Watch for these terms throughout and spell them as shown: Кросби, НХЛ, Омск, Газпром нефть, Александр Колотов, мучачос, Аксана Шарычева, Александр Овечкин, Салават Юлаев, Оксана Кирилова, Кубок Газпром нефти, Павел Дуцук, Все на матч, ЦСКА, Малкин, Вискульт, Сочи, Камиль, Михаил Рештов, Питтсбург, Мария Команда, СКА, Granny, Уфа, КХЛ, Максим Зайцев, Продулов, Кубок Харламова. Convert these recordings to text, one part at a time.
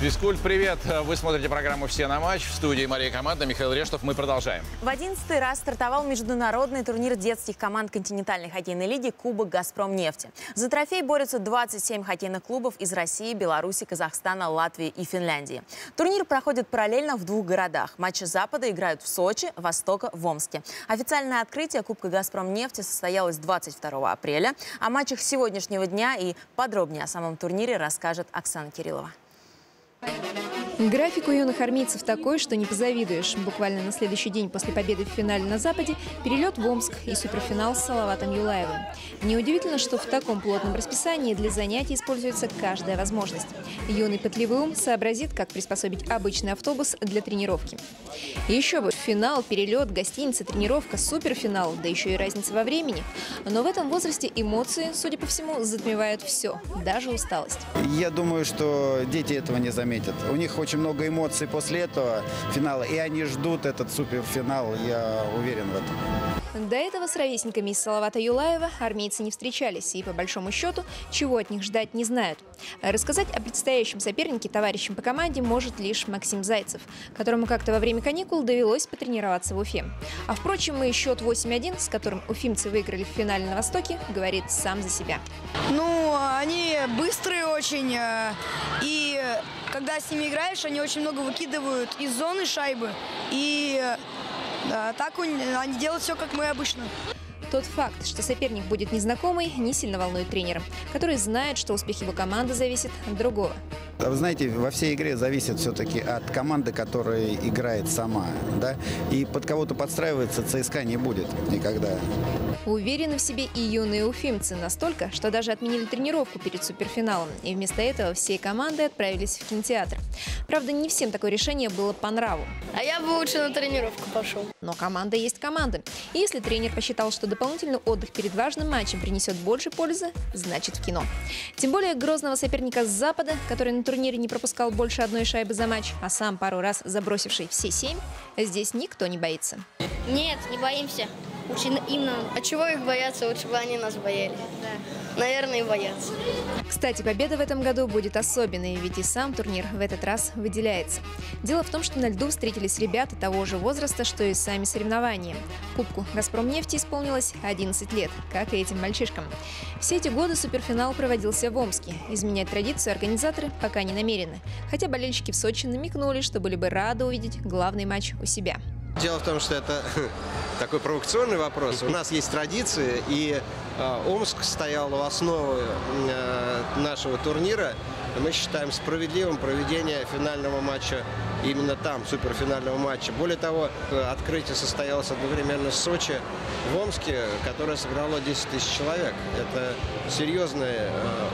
Вискульт, привет! Вы смотрите программу «Все на матч». В студии Мария Команда, Михаил Рештов. Мы продолжаем. В 11-й раз стартовал международный турнир детских команд континентальной хоккейной лиги «Кубок Газпром нефти». За трофей борются 27 хоккейных клубов из России, Беларуси, Казахстана, Латвии и Финляндии. Турнир проходит параллельно в двух городах. Матчи Запада играют в Сочи, Востока – в Омске. Официальное открытие Кубка Газпром нефти состоялось 22 апреля. О матчах сегодняшнего дня и подробнее о самом турнире расскажет Оксана Кирилова. График у юных армейцев такой, что не позавидуешь. Буквально на следующий день после победы в финале на Западе перелет в Омск и суперфинал с Салаватом Юлаевым. Неудивительно, что в таком плотном расписании для занятий используется каждая возможность. Юный пытливый ум сообразит, как приспособить обычный автобус для тренировки. Еще бы, финал, перелет, гостиница, тренировка, суперфинал, да еще и разница во времени. Но в этом возрасте эмоции, судя по всему, затмевают все, даже усталость. Я думаю, что дети этого не заметят. У них очень много эмоций после этого финала, и они ждут этот суперфинал, я уверен в этом. До этого с ровесниками из Салавата Юлаева армейцы не встречались, и по большому счету, чего от них ждать, не знают. Рассказать о предстоящем сопернике товарищам по команде может лишь Максим Зайцев, которому как-то во время каникул довелось потренироваться в Уфе. А впрочем, и счет 8-1, с которым уфимцы выиграли в финале на Востоке, говорит сам за себя. Ну, они быстрые очень, и когда с ними играешь, они очень много выкидывают из зоны шайбы, и так они делают все, как мы обычно. Тот факт, что соперник будет незнакомый, не сильно волнует тренера, который знает, что успех его команды зависит от другого. Вы знаете, во всей игре зависит все-таки от команды, которая играет сама. Да? И под кого-то подстраивается ЦСКА не будет никогда. Уверены в себе и юные уфимцы настолько, что даже отменили тренировку перед суперфиналом. И вместо этого всей команды отправились в кинотеатр. Правда, не всем такое решение было по нраву. А я бы лучше на тренировку пошел. Но команда есть команда. И если тренер посчитал, что дополнительный отдых перед важным матчем принесет больше пользы, значит в кино. Тем более грозного соперника с Запада, который на турнире не пропускал больше одной шайбы за матч, а сам пару раз забросивший все 7, здесь никто не боится. Нет, не боимся. Очень им нам. А чего их бояться? Лучше бы они нас боялись. Да. Наверное, и боятся. Кстати, победа в этом году будет особенной, ведь и сам турнир в этот раз выделяется. Дело в том, что на льду встретились ребята того же возраста, что и сами соревнования. Кубку «Газпромнефти» исполнилось 11 лет, как и этим мальчишкам. Все эти годы суперфинал проводился в Омске. Изменять традицию организаторы пока не намерены. Хотя болельщики в Сочи намекнули, что были бы рады увидеть главный матч у себя. Дело в том, что это такой провокационный вопрос. У нас есть традиции, и Омск стоял в основе нашего турнира. Мы считаем справедливым проведение финального матча именно там, суперфинального матча. Более того, открытие состоялось одновременно с Сочи в Омске, которое сыграло 10 тысяч человек. Это серьезный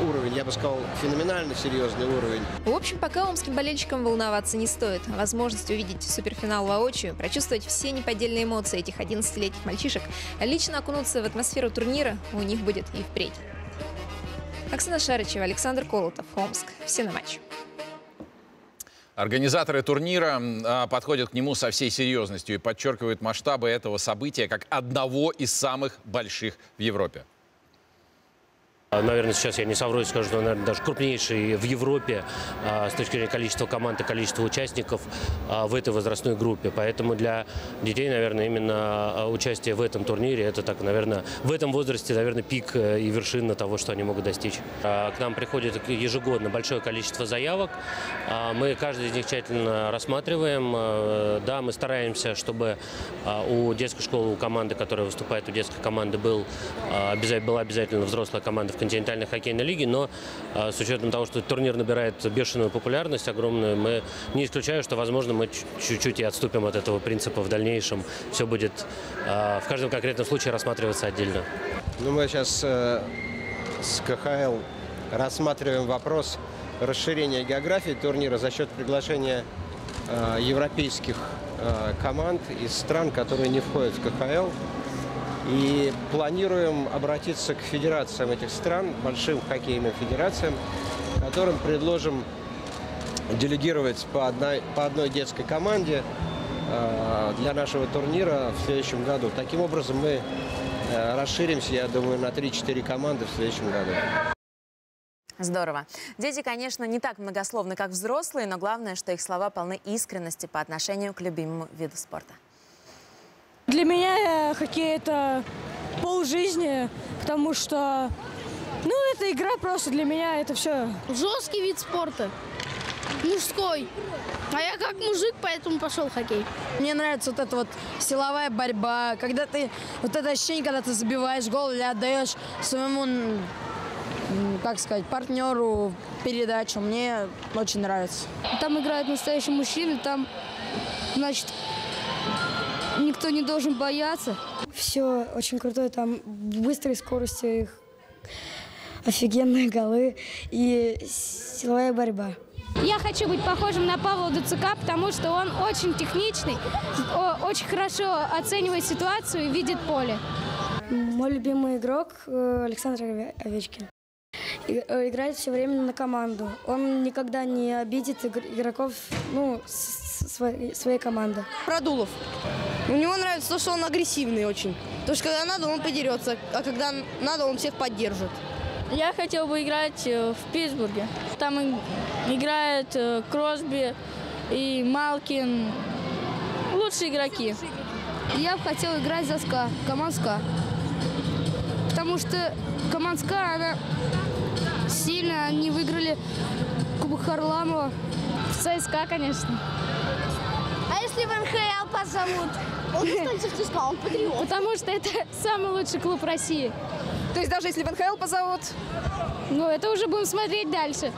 уровень, я бы сказал, феноменально серьезный уровень. В общем, пока омским болельщикам волноваться не стоит. Возможность увидеть суперфинал воочию, прочувствовать все неподдельные эмоции этих 11-летних мальчишек, лично окунуться в атмосферу турнира у них будет и впредь. Аксана Шарычева, Александр Колотов, Омск. Все на матч. Организаторы турнира подходят к нему со всей серьезностью и подчеркивают масштабы этого события как одного из самых больших в Европе. Наверное, сейчас я не совру и скажу, что, наверное, даже крупнейший в Европе с точки зрения количества команд и количества участников в этой возрастной группе. Поэтому для детей, наверное, именно участие в этом турнире, это так, наверное, в этом возрасте, наверное, пик и вершина того, что они могут достичь. К нам приходит ежегодно большое количество заявок. Мы каждый из них тщательно рассматриваем. Да, мы стараемся, чтобы у детской школы, у команды, которая выступает, у детской команды была обязательно взрослая команда в континентальной хоккейной лиге, но с учетом того, что турнир набирает бешеную популярность, огромную, мы не исключаем, что, возможно, мы чуть-чуть и отступим от этого принципа в дальнейшем. Все будет в каждом конкретном случае рассматриваться отдельно. Ну, мы сейчас с КХЛ рассматриваем вопрос расширения географии турнира за счет приглашения европейских команд из стран, которые не входят в КХЛ. И планируем обратиться к федерациям этих стран, большим хоккейным федерациям, которым предложим делегировать по одной детской команде для нашего турнира в следующем году. Таким образом мы расширимся, я думаю, на 3-4 команды в следующем году. Здорово. Дети, конечно, не так многословны, как взрослые, но главное, что их слова полны искренности по отношению к любимому виду спорта. Для меня хоккей – это полжизни, потому что, это игра просто для меня, это все. Жесткий вид спорта, мужской. А я как мужик, поэтому пошел в хоккей. Мне нравится вот эта вот силовая борьба, когда ты, вот это ощущение, когда ты забиваешь гол или отдаешь своему, как сказать, партнеру передачу, мне очень нравится. Там играют настоящие мужчины, там, значит, никто не должен бояться. Все очень крутое, там быстрой скоростью их офигенные голы и силовая борьба. Я хочу быть похожим на Павла Дуцука, потому что он очень техничный, очень хорошо оценивает ситуацию и видит поле. Мой любимый игрок Александр Овечкин. Играет все время на команду. Он никогда не обидит игроков своей команды. Продулов. Мне нравится то, что он агрессивный очень. Потому что когда надо, он подерется, а когда надо, он всех поддержит. Я хотел бы играть в Питтсбурге. Там играют Кросби и Малкин. Лучшие игроки. Я бы хотел играть за СКА, команду СКА. Потому что команда СКА, она сильно, они выиграли Кубок Харламова. В ЦСКА, конечно. А если в НХЛ позовут? Он не станет в ЦСКА, он патриот. Потому что это самый лучший клуб России. То есть даже если в НХЛ позовут? Это уже будем смотреть дальше.